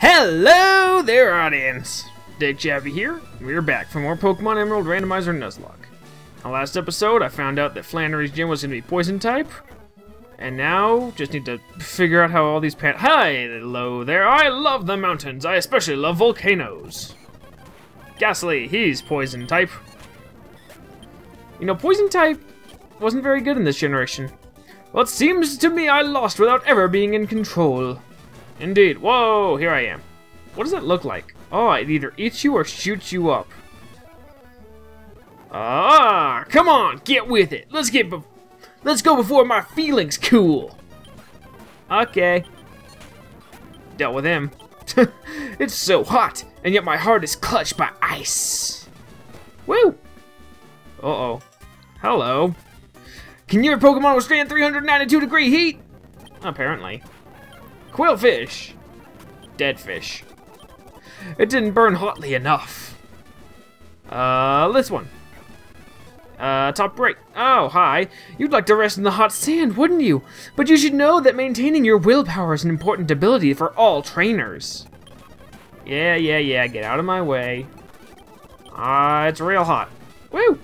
Hello there, audience! Dick Chapy here. We're back for more Pokemon Emerald Randomizer Nuzlocke. On last episode, I found out that Flannery's gym was going to be Poison type, and now just need to figure out how all these Hello there! I love the mountains. I especially love volcanoes. Gastly, he's Poison type. You know, Poison type wasn't very good in this generation. Well, it seems to me I lost without ever being in control. Indeed. Whoa, here I am. What does that look like? Oh, it either eats you or shoots you up. Ah, come on, get with it. Let's go before my feelings cool. Okay. Dealt with him. It's so hot, and yet my heart is clutched by ice. Woo! Uh-oh. Hello. Can your Pokemon withstand 392-degree heat? Apparently. Quillfish! Dead fish. It didn't burn hotly enough. This one. Top right. Oh, hi. You'd like to rest in the hot sand, wouldn't you? But you should know that maintaining your willpower is an important ability for all trainers. Yeah, get out of my way. It's real hot. Woo!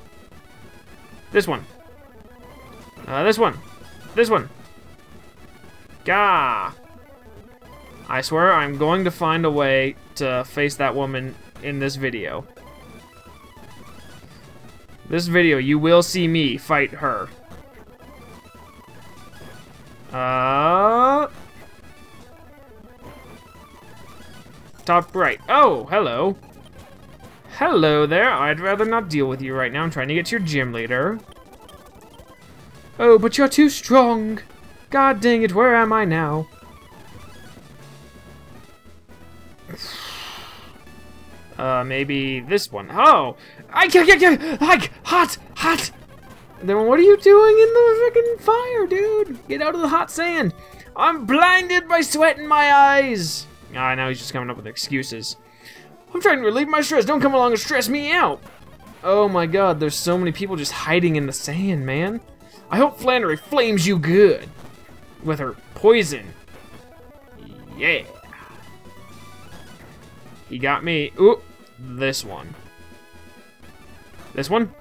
This one. This one. This one. Gah! I swear I'm going to find a way to face that woman in this video. This video, you will see me fight her. Top right. Oh, hello. Hello there. I'd rather not deal with you right now. I'm trying to get to your gym leader. Oh, but you're too strong. God dang it, where am I now? Maybe this one. Oh! Hot! Then what are you doing in the freaking fire, dude? Get out of the hot sand! I'm blinded by sweat in my eyes! Ah, now he's just coming up with excuses. I'm trying to relieve my stress, don't come along and stress me out! Oh my god, there's so many people just hiding in the sand, man. I hope Flannery flames you good with her poison. Yeah. He got me. Ooh, this one. This one?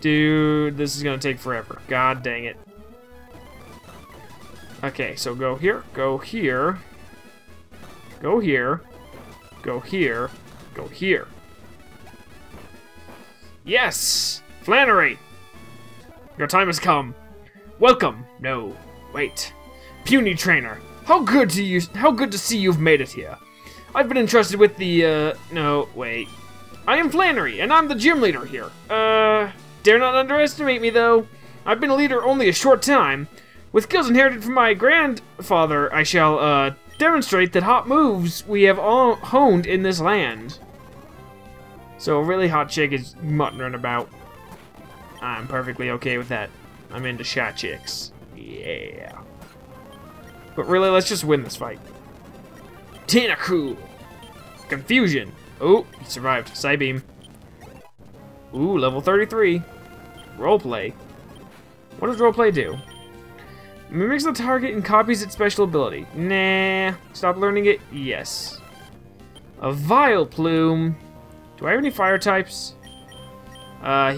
Dude, this is gonna take forever. God dang it. Okay, so go here, go here, go here, go here, go here. Yes! Flannery! Your time has come. Welcome. No, wait. Puny trainer, how good to see you've made it here. I've been entrusted with the, no, wait. I am Flannery, and I'm the gym leader here. Dare not underestimate me, though. I've been a leader only a short time. With skills inherited from my grandfather, I shall, demonstrate that hot moves we have all honed in this land. So a really hot chick is muttering about. I'm perfectly okay with that. I'm into shy chicks. Yeah. But really, let's just win this fight. Tentacruel. Confusion. Oh, he survived. Psybeam. Ooh, level 33. Roleplay. What does roleplay do? Mimics the target and copies its special ability. Nah. Stop learning it? Yes. A vile plume. Do I have any fire types?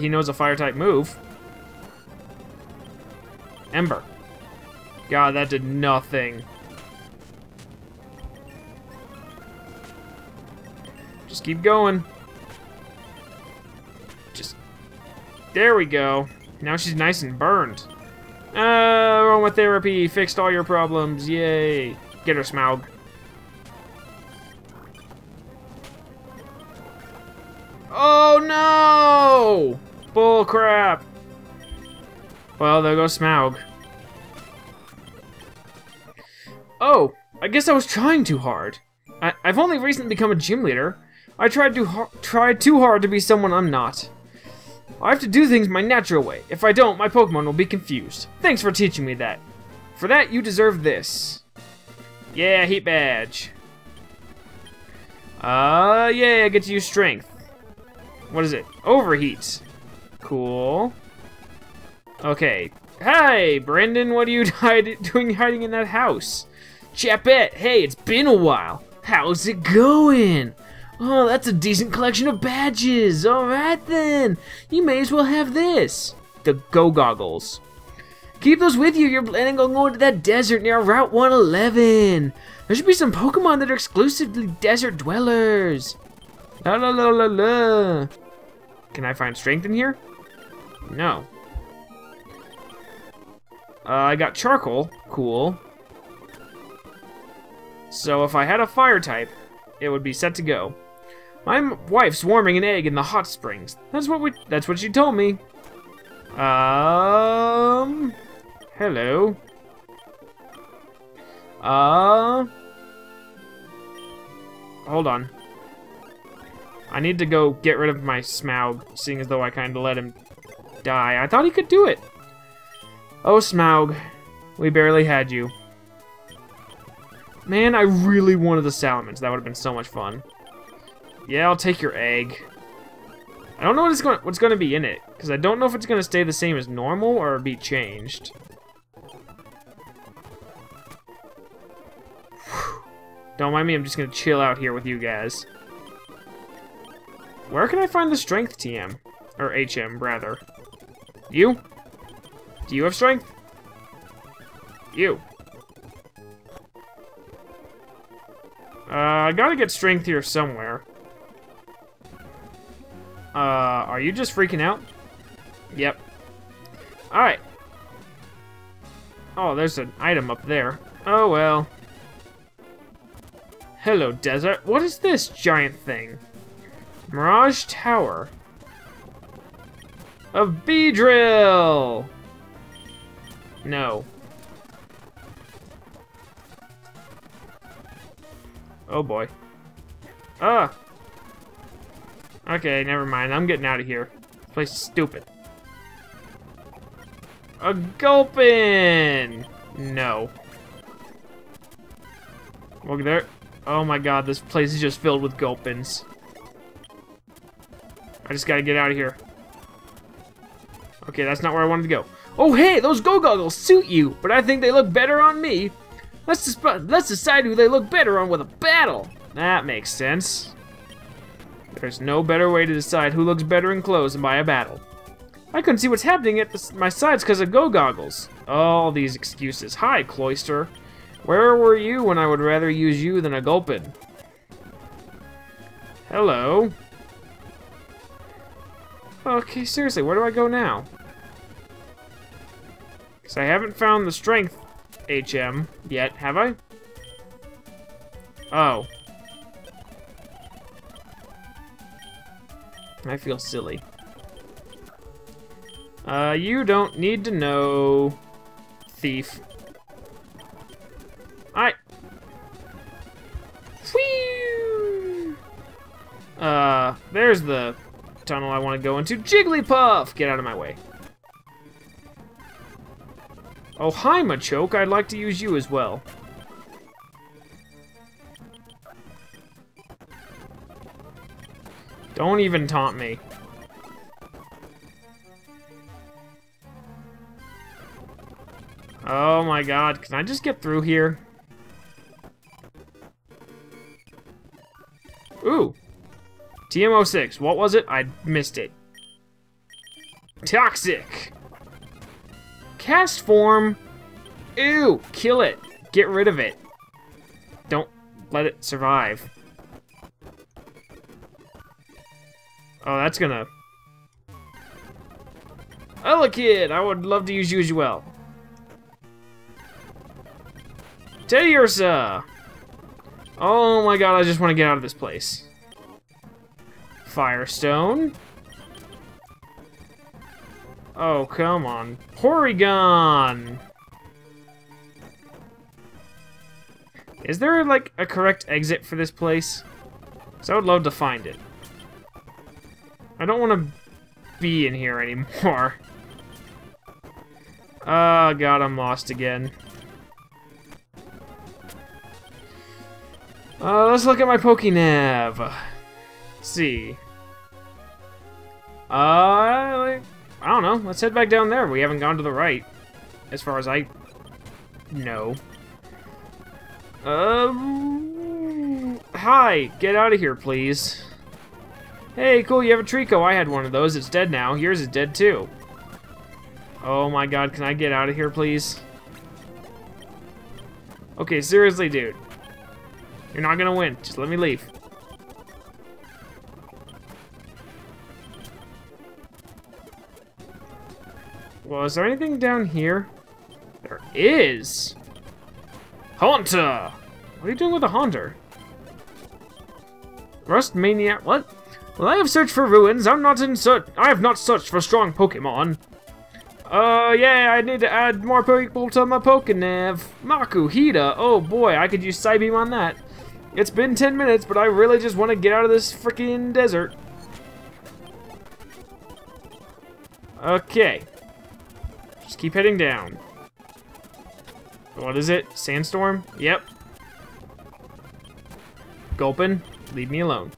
He knows a fire-type move. Ember. God, that did nothing. Just keep going. Just... There we go. Now she's nice and burned. Aromatherapy fixed all your problems. Yay. Get her, Smaug. Oh, no! Bull crap. Well, there goes Smaug. Oh, I guess I was trying too hard. I've only recently become a gym leader. I tried too hard to be someone I'm not. I have to do things my natural way. If I don't, my Pokemon will be confused. Thanks for teaching me that. For that, you deserve this. Yeah, heat badge. Yeah, I get to use strength. What is it? Overheat. Cool. Okay. Hi, Brendan, what are you doing hiding in that house? Chapette, hey, it's been a while. How's it going? Oh, that's a decent collection of badges. All right, then. You may as well have this. The Go-Goggles. Keep those with you. You're planning on going to that desert near Route 111. There should be some Pokemon that are exclusively desert dwellers. La la la la la. Can I find strength in here? No. I got charcoal. Cool. So if I had a fire type, it would be set to go. My wife's warming an egg in the hot springs. That's what she told me. Hello. Hold on. I need to go get rid of my Smaug, seeing as though I kind of let him die. I thought he could do it. Oh, Smaug. We barely had you. Man, I really wanted the Salamence. That would have been so much fun. Yeah, I'll take your egg. I don't know what's going to be in it, because I don't know if it's going to stay the same as normal or be changed. Whew. Don't mind me, I'm just going to chill out here with you guys. Where can I find the strength TM? Or HM, rather. You? Do you have strength? You. I gotta get strength here somewhere. Are you just freaking out? Yep. Alright. Oh, there's an item up there. Oh, well. Hello, desert. What is this giant thing? Mirage Tower. A Beedrill! No. Oh boy. Ah! Okay, never mind. I'm getting out of here. This place is stupid. A Gulpin! No. Look there. Oh my god, this place is just filled with Gulpins. I just gotta get out of here. Okay, that's not where I wanted to go. Oh hey, those Go-Goggles suit you, but I think they look better on me. Let's decide who they look better on with a battle. That makes sense. There's no better way to decide who looks better in clothes than by a battle. I couldn't see what's happening at my sides because of Go-Goggles. All these excuses. Hi, Cloyster. Where were you when I would rather use you than a Gulpin? Hello. Okay, seriously, where do I go now? Because I haven't found the strength HM yet, have I? Oh. I feel silly. You don't need to know, thief. Alright. Whee! There's the tunnel I want to go into. Jigglypuff! Get out of my way. Oh, hi, Machoke. I'd like to use you as well. Don't even taunt me. Oh my god, can I just get through here? Ooh. TM06. What was it? I missed it. Toxic. Cast form. Ew. Kill it. Get rid of it. Don't let it survive. Oh, that's gonna... Elekid! I would love to use you as well. Teddy Ursa! Oh my god, I just want to get out of this place. Firestone. Oh, come on. Porygon! Is there, like, a correct exit for this place? Because I would love to find it. I don't want to be in here anymore. Oh god, I'm lost again. Let's look at my PokéNav. Let's see. I don't know. Let's head back down there. We haven't gone to the right, as far as I know. Hi! Get out of here, please. Hey, cool, you have a Trico. I had one of those. It's dead now. Yours is dead, too. Oh my god, can I get out of here, please? Okay, seriously, dude. You're not gonna win. Just let me leave. Well, is there anything down here? There is! Haunter! What are you doing with a Haunter? Rust Maniac, what? Well, I have searched for ruins. I have not searched for strong Pokemon. Yeah, I need to add more people to my PokéNav. Makuhita, oh boy, I could use Psybeam on that. It's been 10 minutes, but I really just want to get out of this freaking desert. Okay. Just keep heading down. What is it? Sandstorm? Yep. Gulpin, leave me alone.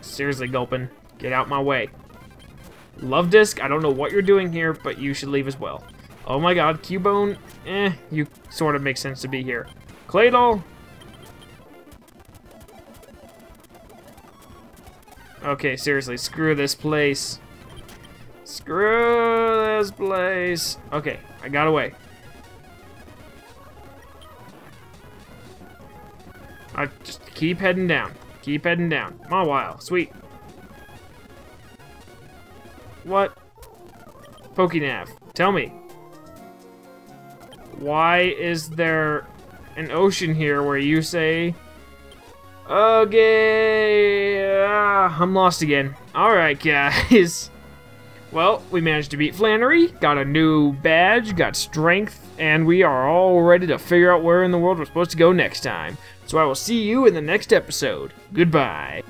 Seriously, Gulpin, get out my way. Love Disc, I don't know what you're doing here, but you should leave as well. Oh my god, Cubone, you sort of make sense to be here. Claydol! Okay, seriously, screw this place. Screw this place. Okay, I got away. I just keep heading down. Keep heading down. My while. Sweet. What? PokéNav, tell me. Why is there an ocean here where you say... Okay, I'm lost again. Alright, guys. Well, we managed to beat Flannery, got a new badge, got strength, and we are all ready to figure out where in the world we're supposed to go next time. So I will see you in the next episode. Goodbye.